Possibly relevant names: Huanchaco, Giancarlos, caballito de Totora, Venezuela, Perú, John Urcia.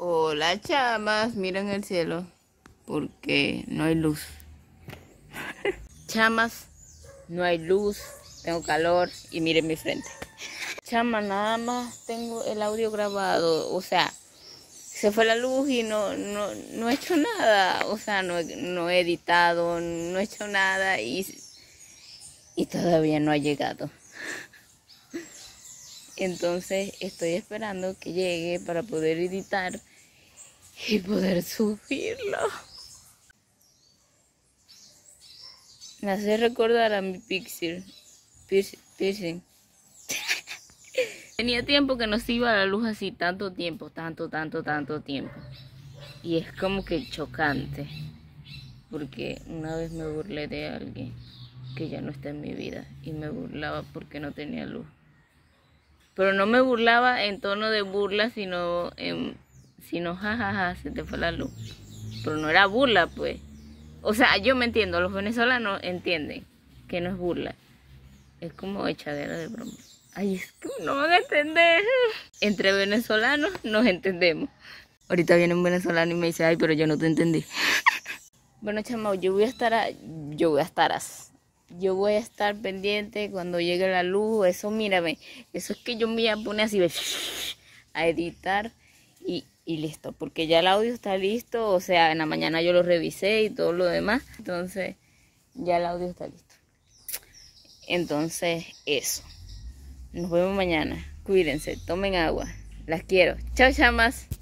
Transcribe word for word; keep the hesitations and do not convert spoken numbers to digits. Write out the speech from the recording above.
Hola, chamas, miren el cielo porque no hay luz. Chamas, no hay luz, tengo calor y miren mi frente. Chamas, nada más tengo el audio grabado, o sea, se fue la luz y no, no, no he hecho nada, o sea, no, no he editado, no he hecho nada y, y todavía no ha llegado. Entonces estoy esperando que llegue para poder editar y poder subirlo. Me hace recordar a mi pixel, piercing. Tenía tiempo que no se iba a la luz así, tanto tiempo, tanto, tanto, tanto tiempo. Y es como que chocante, porque una vez me burlé de alguien que ya no está en mi vida y me burlaba porque no tenía luz. Pero no me burlaba en tono de burla, sino, en, sino jajaja, ja, ja, se te fue la luz. Pero no era burla, pues. O sea, yo me entiendo, los venezolanos entienden que no es burla. Es como echadera de broma. Ay, es que no van a entender. Entre venezolanos nos entendemos. Ahorita viene un venezolano y me dice, ay, pero yo no te entendí. Bueno, chama, yo voy a estar, a, yo voy a estar así. Yo voy a estar pendiente cuando llegue la luz. Eso, mírame. Eso es que yo me voy a poner así, a editar y, y listo. Porque ya el audio está listo. O sea, en la mañana yo lo revisé y todo lo demás. Entonces, ya el audio está listo. Entonces, eso. Nos vemos mañana. Cuídense. Tomen agua. Las quiero. Chao, chamas.